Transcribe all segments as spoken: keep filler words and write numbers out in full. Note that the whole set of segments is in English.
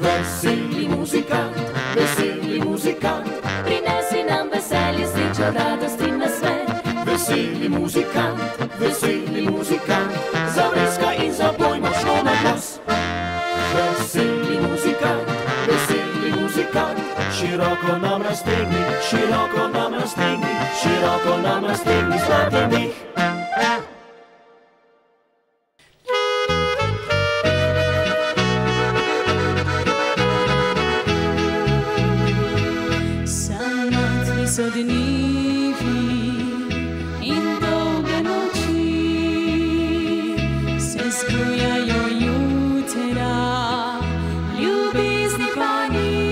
Veseli muzikant, veseli muzikant, prinesi nam veselje, srečo, radost in nasmeh. Veseli muzikant, veseli muzikant, zavreskaj in zapoj močno na glas. Veseli muzikant, veseli muzikant, široko nam raztegni, široko nam raztegni, široko nam raztegni zlati dih. So dnevi in dolge noči se zbujajo jutra ljubezni plani,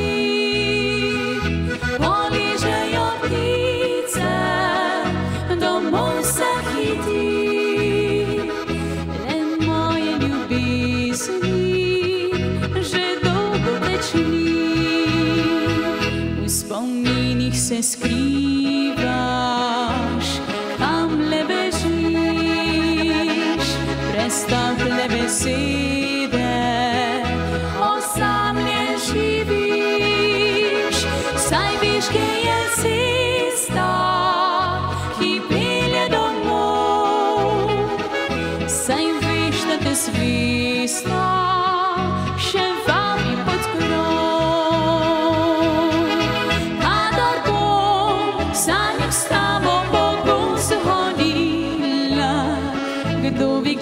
poližejo ptice, domov se hiti, le moje ljubezni že dolgo teči. Se skrivaš, kam le bežiš, prestaple besede, osamljen živiš, saj viš, kje je cesta, ki pelje domov, saj veš, da te svista, še vami pod krov.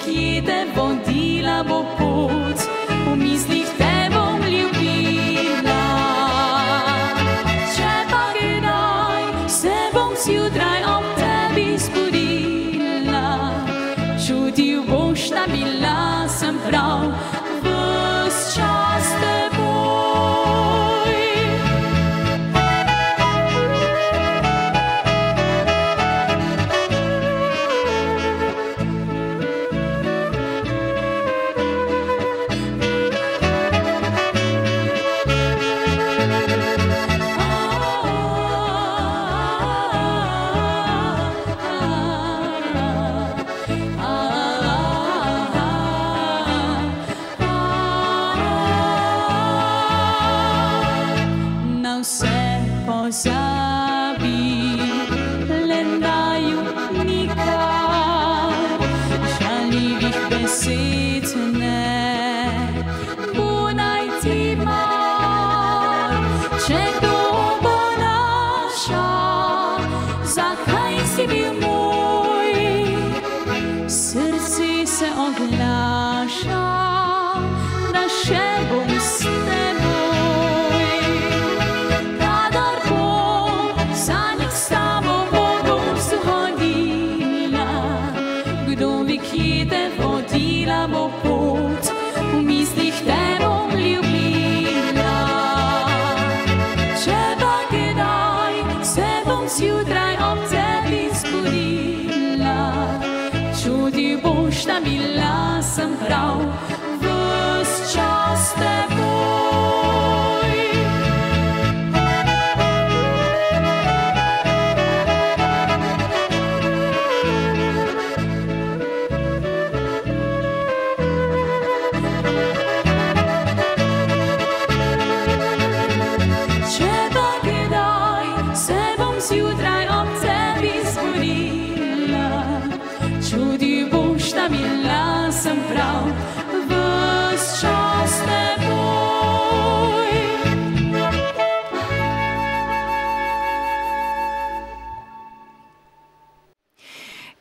Kje te vodila bo pot, v mislih te bom ljubila. Če pa kdaj se bom zjutraj ob tebi zbudila, čutil boš, da bila sem prav ves čas s teboj.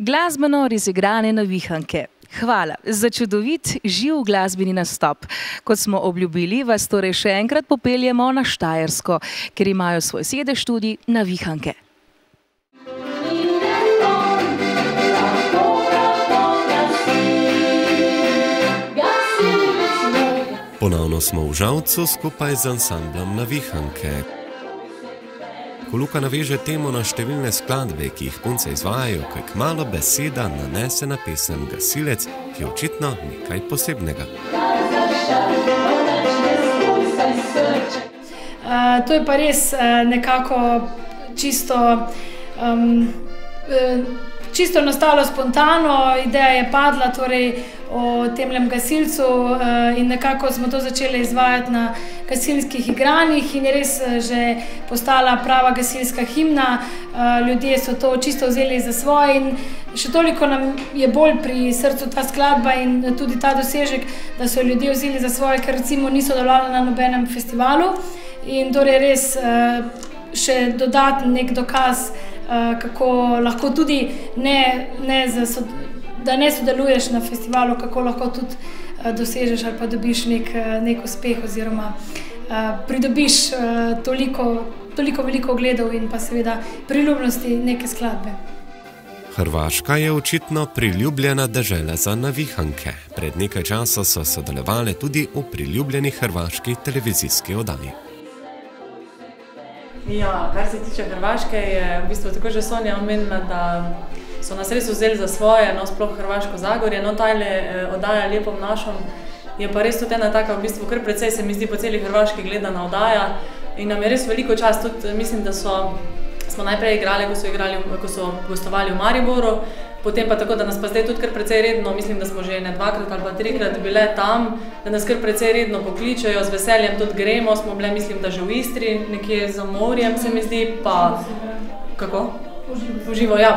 Glasbeno razigrane Navihanke. Hvala za čudovit, živ glasbeni nastop. Kot smo obljubili, vas torej še enkrat popeljemo na Štajersko, kjer imajo svoj sedež tudi Navihanke. Ponovno smo v Žalcu skupaj z ansamblom Navihanke. Ko Luka naveže temo na številne skladbe, ki jih punce izvajajo, ko je kmalo beseda nanese na pesem Gasilec, ki je očitno nekaj posebnega. To je pa res nekako čisto čisto nastalo spontano, ideja je padla, torej o temlem gasilcu in nekako smo to začeli izvajati na gasilskih igranjih in je res že postala prava gasilska himna. Ljudje so to čisto vzeli za svoje in še toliko nam je bolj pri srcu ta skladba in tudi ta dosežek, da so ljudje vzeli za svoje, ker recimo niso delovali na nobenem festivalu in torej res še dodatni nek dokaz, kako lahko tudi ne zasodelujemo, da ne sodeluješ na festivalu, kako lahko tudi dosežeš ali pa dobiš nek uspeh oziroma pridobiš toliko veliko ogledov in pa seveda priljubnosti neke skladbe. Hrvaška je očitno priljubljena dežela za navihanke. Pred nekaj časa so sodelovali tudi v priljubljeni hrvaški televizijski oddaji. Ja, kar se tiče Hrvaške, je v bistvu tako že Sonja omenila, da so nas res vzeli za svoje, no sploh Hrvaško Zagorje, no tajle oddaja Lijepom našom je pa res tudi ena taka, v bistvu kar precej se mi zdi po celi Hrvaški gledana oddaja in nam je res veliko čast, tudi mislim, da smo najprej igrali, ko so gostovali v Mariboru, potem pa tako, da nas pa zdaj tudi kar precej redno, mislim, da smo že ne dvakrat ali pa trikrat bile tam, da nas kar precej redno pokličejo, z veseljem tudi gremo, smo bile, mislim, da že v Istri, nekje za morjem se mi zdi, pa kako? V živo, ja,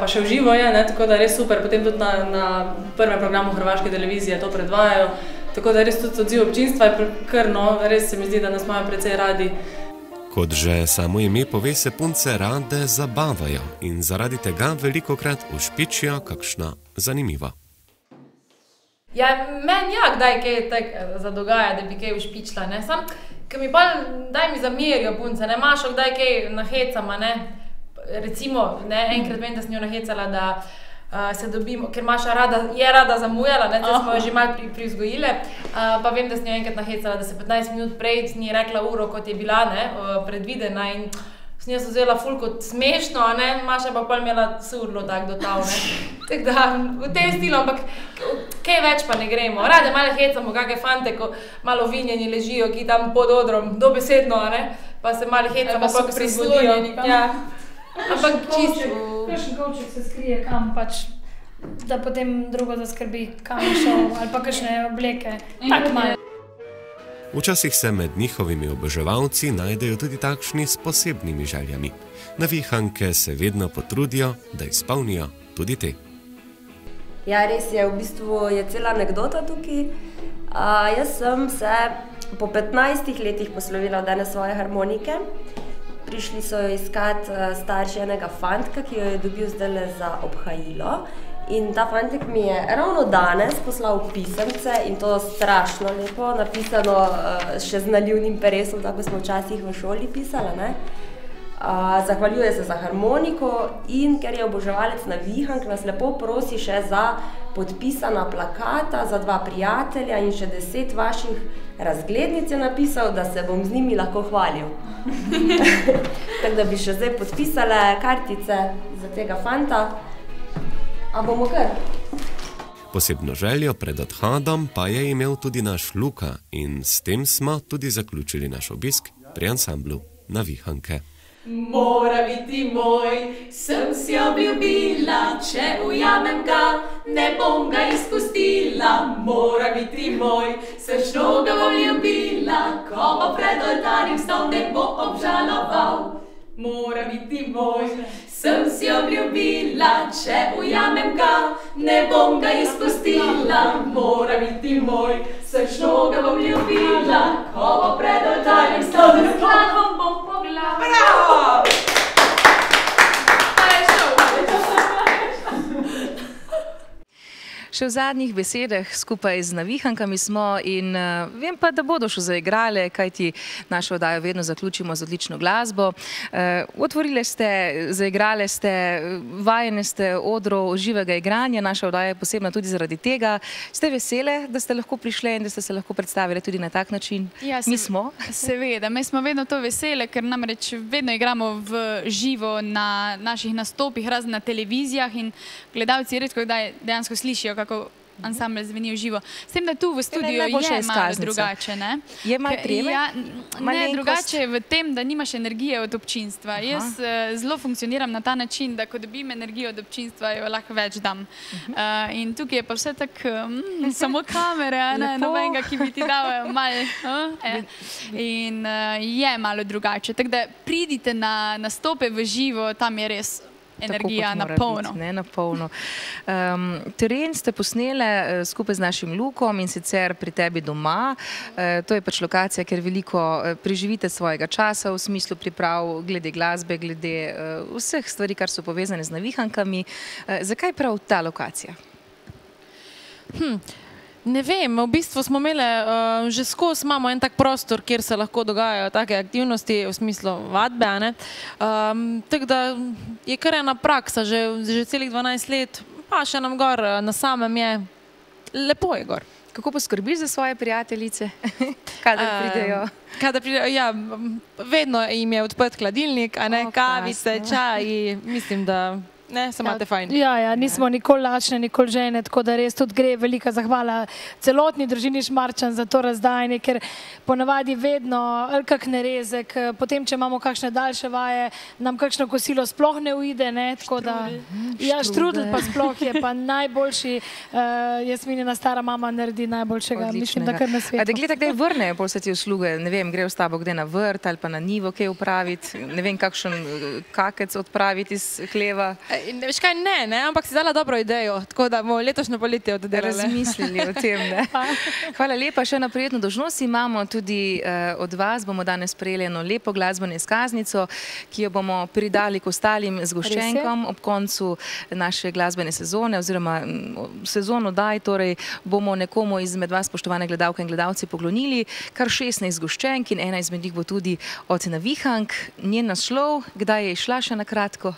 pa še v živo je, tako da je res super, potem tudi na prvem programu Hrvaške televizije to predvajajo, tako da je res tudi odziv občinstva je krno, res se mi zdi, da nas imajo precej radi. Kot že samo ime pove, se punce rade zabavajo in zaradi tega velikokrat ušpičijo kakšna zanimiva. Ja, meni ja kdaj kaj zadogaja, da bi kaj ušpičila, ne, sam, ker mi pa daj mi zamerijo punce, ne, Mašo kdaj kaj nahecama, ne. Recimo, enkrat vem, da sem jo nahecala, da se dobimo, ker Maša je rada zamujala, te smo jo že malo privzgojile, pa vem, da sem jo enkrat nahecala, da se petnajst minut prej ni rekla uro, kot je bila predvidena in s njo so vzela ful kot smešno, Maša pa pa imela surlo tako do tav, tako da v tem stilu, ampak kaj več pa ne gremo, rade malo hecamo, kakaj fante, ko malo vinjeni ležijo, ki tam pod odrom, dobesedno, pa se malo hecamo, pa se prisludijo. Ampak čisto... Kakšen kovček se skrije kam pač, da potem drugo zaskrbi, kam je šel ali pa kakšne obleke, tako malo. Včasih se med njihovimi oboževalci najdejo tudi takšni s posebnimi željami. Navihanke se vedno potrudijo, da izpolnijo tudi te. Ja, res je, v bistvu je cela anekdota tukaj. Jaz sem se po petnajstih letih poslovila od ene svoje harmonike. Prišli so jo iskati starši enega fantka, ki jo je dobil zdaj za obhajilo. In ta fantek mi je ravno danes poslal pisemce in to strašno lepo, napisano še z nalivnim peresom, tako smo včasih v šoli pisali. Zahvaljuje se za harmoniko in ker je oboževalec Navihank, nas lepo prosi še za podpisana plakata za dva prijatelja in še deset vaših razglednic je napisal, da se bom z njimi lahko hvalil. Tako da bi še zdaj podpisale kartice za tega fanta. A bomo kar? Posebno željo pred odhodom pa je imel tudi naš Luka in s tem smo tudi zaključili naš obisk pri ansamblu Navihanke. Mora biti moj, sem si obljubila, če ujamem ga, ne bom ga izpustila. Mora biti moj, srčno ga bom ljubila, ko bo pred oltarjem stal, ne bo obžaloval. Mora biti moj, sem si obljubila, če ujamem ga, ne bom ga izpustila. Mora biti moj, srčno ga bom ljubila, ko bo pred oltarjem stal, ne bo obžaloval. Bravo! Pa je šel! Še v zadnjih besedah skupaj z Navihankami smo in vem pa, da bodo še zaigrale, kajti našo oddajo vedno zaključimo z odlično glasbo. Otvorile ste, zaigrale ste, vajene ste odrov živega igranja, naša oddaja je posebna tudi zaradi tega. Ste vesele, da ste lahko prišle in da ste se lahko predstavile tudi na tak način? Mi smo? Seveda, mi smo vedno to vesele, ker namreč vedno igramo v živo na naših nastopih, razne na televizijah in gledalci redko kdaj dejansko slišijo, kako ansambl zveni v živo. S tem, da tu v studiu je malo drugače. Je malo treba? Ne, drugače je v tem, da nimaš energije od občinstva. Jaz zelo funkcioniram na ta način, da ko dobim energijo od občinstva, jo lahko več dam. In tukaj je pa vse tako, samo kamere, nobenega, ki bi ti dal malo. In je malo drugače. Tako da pridite na nastope v živo, tam je res energija na polno. Teren ste posnele skupaj z našim Lukom, in sicer pri tebi doma. To je pač lokacija, kjer veliko preživite svojega časa v smislu priprav glede glasbe, glede vseh stvari, kar so povezane z Navihankami. Zakaj prav ta lokacija? Hm... Ne vem, v bistvu smo imeli, že skozi imamo en tak prostor, kjer se lahko dogajajo take aktivnosti, v smislu vadbe. Tako da je kar ena praksa, že celih dvanajst let, pa še nam gor na samem je, lepo je gor. Kako poskrbiš za svoje prijateljice, kadar pridejo? Kadar pridejo, ja, vedno jim je odprt hladilnik, kavice, čaji, mislim, da... Ne, se imate fajn. Ja, ja, nismo nikoli lačne, nikoli žene, tako da res tudi gre velika zahvala celotni družini Šmarčan za to razdajanje, ker ponavadi vedno kak nerezek, potem, če imamo kakšne daljše vaje, nam kakšno kosilo sploh ne uide, ne, tako da... Ja, štrudl pa sploh je pa najboljši, Jasminina stara mama naredi najboljšega, mislim, da kar na svetu. A da gledaj, kdaj vrnejo, bolj se ti usluge, ne vem, grejo s tabo kdaj na vrt ali pa na nivo, kaj upraviti, ne vem, kakšen kakec odpraviti iz hleva. Veš kaj, ne, ampak si dala dobro idejo, tako da bomo letošnje poletje oddelali. Razmislili o tem, ne. Hvala lepa, še eno prijetno dolžnost imamo tudi od vas. Bomo danes prejeli eno lepo glasbeno izkaznico, ki jo bomo pridali k ostalim zgoščenkom. Ob koncu naše glasbene sezone oziroma sezono daj, torej bomo nekomu izmed vas, spoštovane gledalke in gledalci, poklonili kar šestnajst zgoščenk in ena izmed njih bo tudi od Navihank. Njen naslov, kdaj je išla, še na kratko?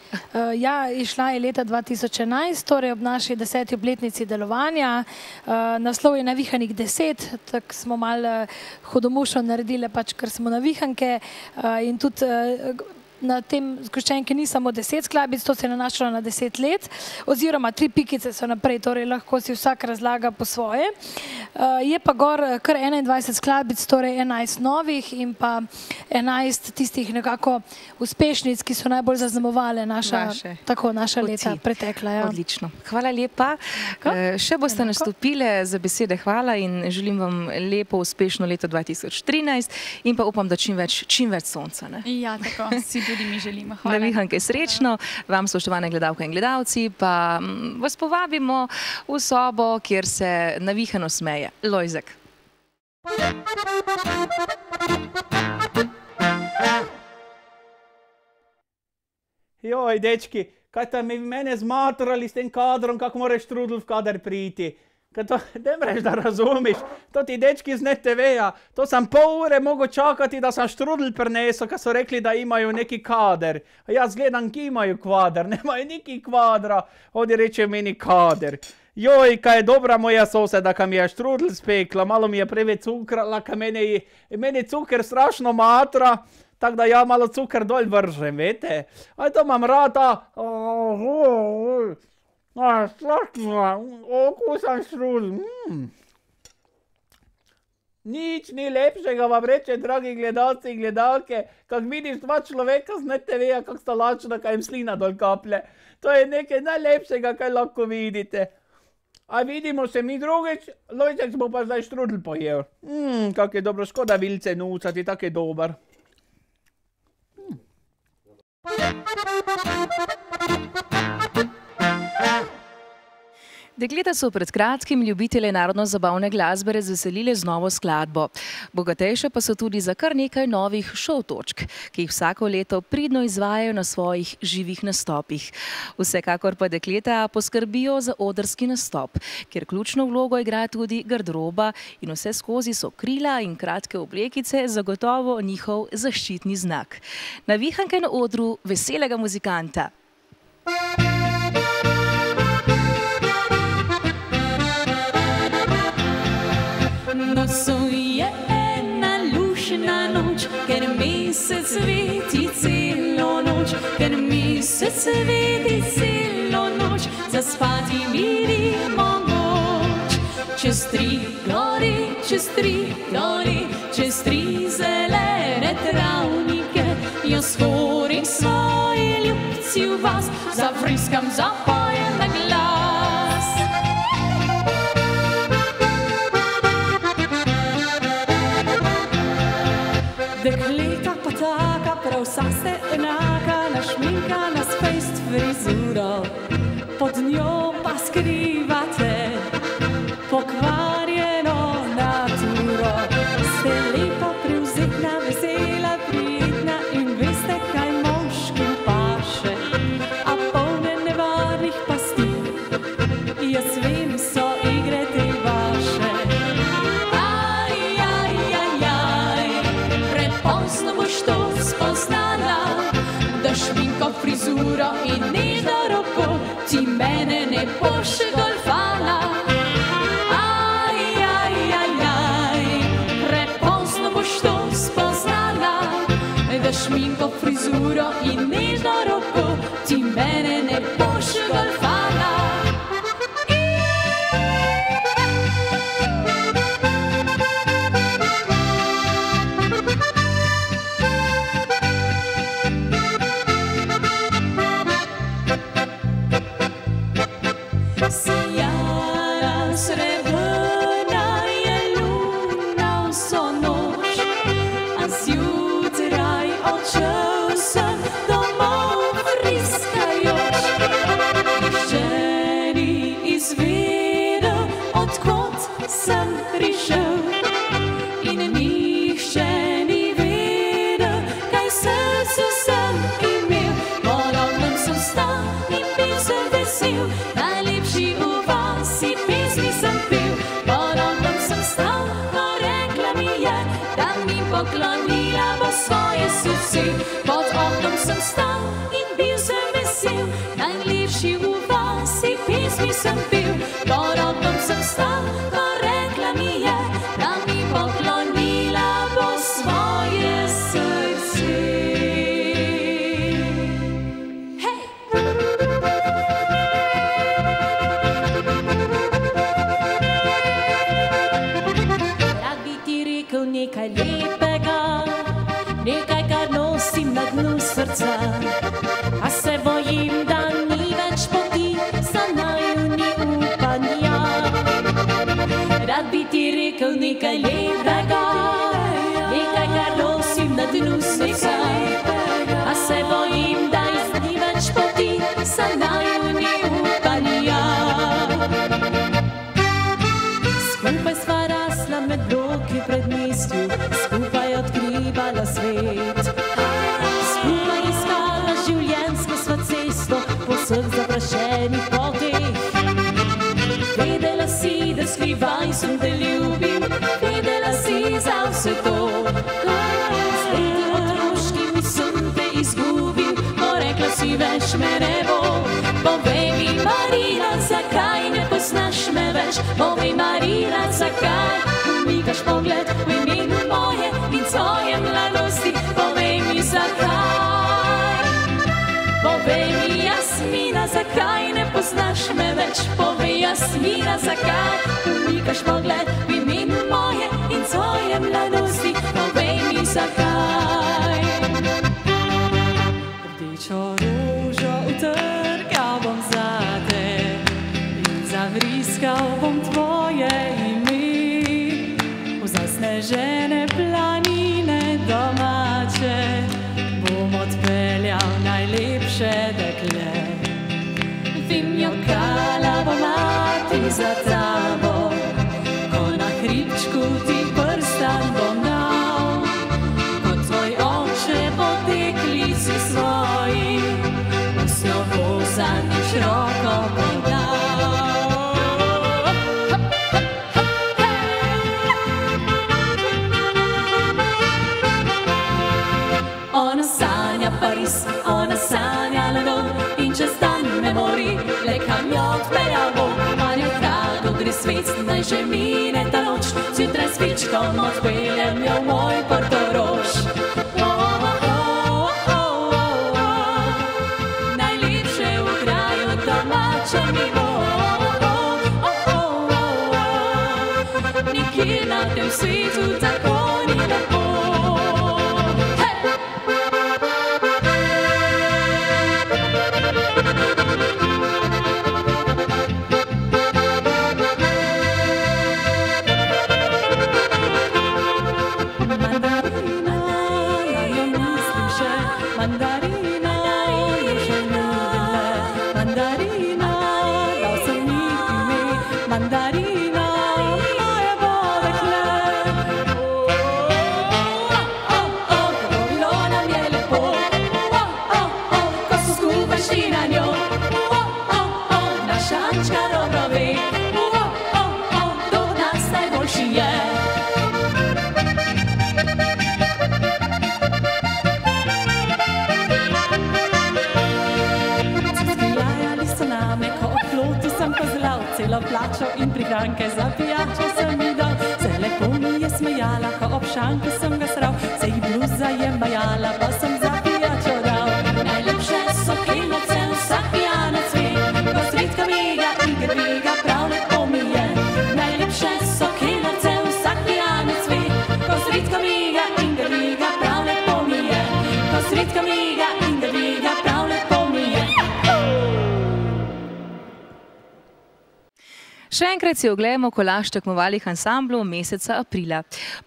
Ja, išla je leta dva tisoč enajst, torej ob naši deseti obletnici delovanja. Naslov je Navihanih deset, tako smo malo hudomušno naredile, pač ker smo Navihanke in tudi na tem zgoščenki ni samo deset skladbic, to se je nanašalo na deset let, oziroma tri pikice so naprej, torej lahko si vsak razlaga po svoje. Je pa gor kar enaindvajset skladbic, torej enajst novih in pa enajst tistih nekako uspešnic, ki so najbolj zaznamovale naša leta pretekla. Odlično. Hvala lepa. Še boste nastopile, za besede hvala in želim vam lepo uspešno leto dva tisoč trinajst in pa upam, da čim več sonca. Ja, tako. Si tudi mi želimo. Hvala. Navihanke, srečno. Vam, spoštovane gledalke in gledalci, pa vas povabimo v sobo, kjer se navihano smeje Lojzek. Joj, dečki, kaj tam mene zmatrali s tem kadrom, kako moraš trudil v kadar priti. Ne mreš da razumiš, to ti dečki iz en te veja, to sem pol ure mogo čakati da sem štrudl prinesel, ko so rekli da imajo neki kader. A jaz gledam, ki imajo kvadr, nemajo neki kvadra, ovdje reče meni kader. Joj, kaj je dobra moja soseda, ka mi je štrudl spekla, malo mi je preveč cukrala, ka mene cukr strašno matra. Tako da ja malo cukr dol vržem, vete. A to imam rata. Slatna, okusan štrudl. Nič ni lepšega vam reče, dragi gledalci in gledalke, kak vidiš dva človeka z en te veja, kak sta lačna, kaj jim slina dol kaplje. To je nekaj najlepšega, kaj lahko vidite. A vidimo se mi drugič, Lojček bo pa zdaj štrudl pojel. Mmm, kak je dobro, škoda vilce nucati, tak je dober. Dekleta so pred kratkim ljubitelje narodno-zabavne glasbe razveselile z novo skladbo. Bogatejše pa so tudi za kar nekaj novih šov točk, ki jih vsako leto pridno izvajajo na svojih živih nastopih. Vsekakor pa dekleta poskrbijo za odrski nastop, kjer ključno vlogo igra tudi garderoba in vse skozi so krila in kratke oblekice zagotovo njihov zaščitni znak. Navihanke na odru Veselega muzikanta. Nosu je ena lušna noč, ker mesec sveti celo noč, ker mesec sveti celo noč, zaspati mi ni mogoč. čez tri doli, čez tri zelene travnike, jo skorim svoji ljubci v vas, zafriskam, zapojem na glas. Dekleta pa taka, prav vsa ste enaka, našminkana s fejst frizuro, pod njo pa skrivate pokvarjeno naturo. Ste lepa, privzetna, vesela, prijetna in veste, kaj moškim paše, a polne nevarnih pasti, jaz vem, so igre te vaše. Aj, aj, aj, aj, prepozno boš to spoznala, da šminko, frizuro in nežno roko ti mene ne boš golfala. Šminko, frizuro in nežno roko, ti mene ne boš golfala. Sijala, srebrna je luna vso noč, a zjutraj odšel sem domov vriskajoč. Nišče ni izvedel, odkot sem prišel, in nišče ni vedel, kaj srcu sem imel. Ponovnem sem stal in bil sem vesel, najlepši v vasi pesmi sem pel. Ponovnem sem stal, ko rekla mi je, da mi poklonila bo svoje srce. Pod oknom sem stal in bil sem vesel, najlepši v vasi pesmi sem pel. Pod oknom sem stal, ko rekla mi je, da mi poklonila bo svoje srce. Hej! Rad bi ti rekel nekaj lepega, nekaj, kar nosim na dnu srca, a se bojim, da ni več poti, za naju ni upanja. Rad bi ti rekel nekaj lepega, nekaj, kar nosim na dnu srca, a se bojim, da ni več poti, za naju ni upanja. Skupaj sva rasla med bloki pred mestju, skupaj odkrila svet. Skupaj iskala življenjsko sva cesto po vseh zaprašenih poteh. Vedela si, da skrivaj sem te ljubil, vedela si za vse to. S tem otroškim sem te izgubil, ko rekla si, več me ne bo. Povej mi, Marina, zakaj ne poznaš me več? Povej, Marina, zakaj umikaš pogled v imenu moje in svoje mladosti? Povej mi, zakaj? Povej mi, Jasmina, zakaj ne poznaš me več? Povej, Jasmina, zakaj umikaš pogled v imenu moje in svoje mladosti? Povej mi, zakaj? Rdečo ružo utrgal bom za te in zavriskal bom tvoje ime. V zasnežene planine domače bom odpeljal najlepše dekle. Vim, jokala bo mati za tabo, ko na hribčku ti prstan bom dal. Kot tvoj oče bo deklici svoji vsjo vozani široko bom dal. Ona sanja London in čez dan me mori, le kam jo odpeljal bom. Ali v hrado gre svet, naj že mine ta noč, zjutraj s fičkom odpeljem jo v moj Portorož. Najlepše v kraju domače mi bo, nikjer na tem svijetu tako ni tako. Še enkrat si oglejmo kolaž tekmovalih ansamblov meseca aprila.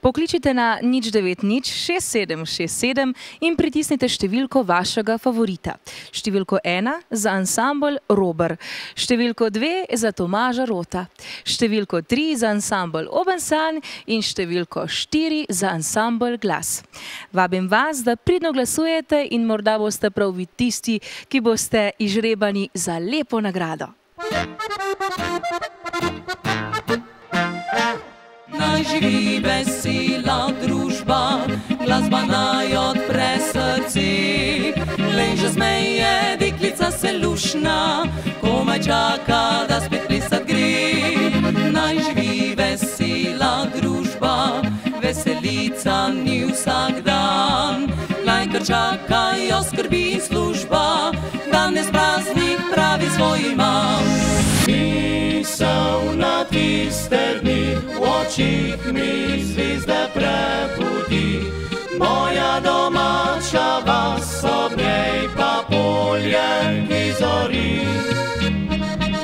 Pokličite na nič devet nič šest sedem šest sedem in pritisnite številko vašega favorita. Številko ena za ansambul Robar, številko dve za Tomaža Rota, številko tri za ansambul Obensanj in številko štiri za ansambul Glas. Vabim vas, da pridno glasujete in morda boste prav vi tisti, ki boste izžrebani za lepo nagrado. Naj živi vesela družba, glasba naj odpre srci. Leže zmeje, deklica se lušna, komaj čaka, da spet plesat gre. Naj živi vesela družba, veselica ni vsak dan. Naj kar čakajo skrbi in služba, danes praznik pravi svoj imam. Misel na tiste dni, v očih mi zvizde prebudi. Moja domača vas, ob njej pa polje mi zori.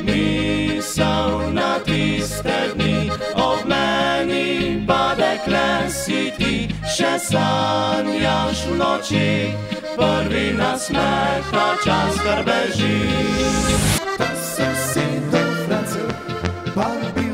Misel na tiste dni, ob meni pa dekle si ti. Še sanjaš v noči, prvi nasmeh pa čas kar beži. Da sem si do Francev, pa bil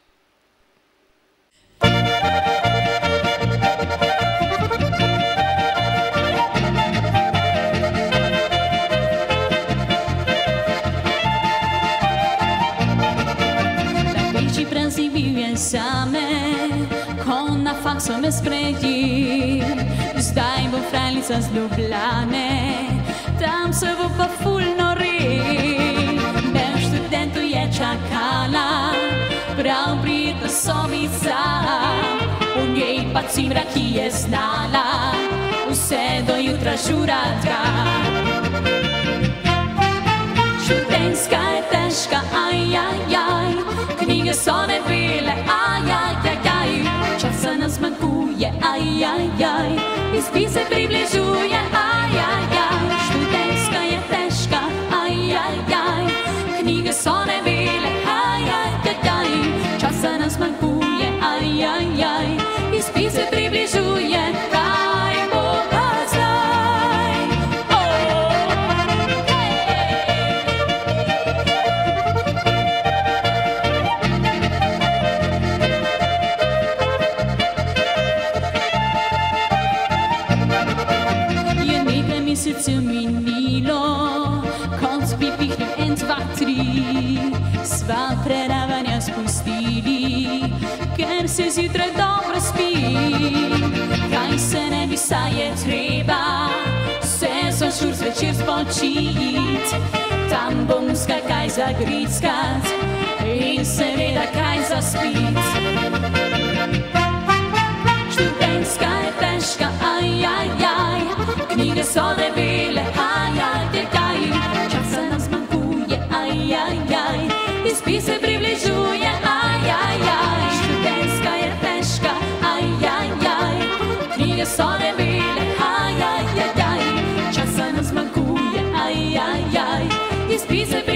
Ko na fak so me sprejeli, zdaj bo frajlica z Ljubljane, tam se bo pa ful nori. Bel študentu je čakala, prav prijetna sobica, v njej pa cimra, ki je znala, vse do jutra žuratka. Materska je teška, ajajaj, knjige so debele, ajajajaj, časa nam zmanjkuje, ajajaj, izpit se približuje, ajajaj. Študenska je teška, ajajaj, knjige so debele, ajajajaj, časa nam zmanjkuje, ajajaj, izpit se približuje, kaj bo pa zdaj. Mesece minilo, konc pipihni en, dva, tri, sva predavanja spustili, ker se zjutraj dobro spi. Kaj se ne bi saj je treba, se sošur zvečer spočit, tam bom muska kaj zagrickat in seveda kaj zaspit. Študenska je težka, ajajaj, knjige so debele, ajajajaj, časa nam zmanjkuje, ajajaj, izpit se približuje, ajajaj. Študenska je težka, ajajaj, knjige so debele, ajajajaj, časa nam zmanjkuje, ajajaj, izpit se približuje.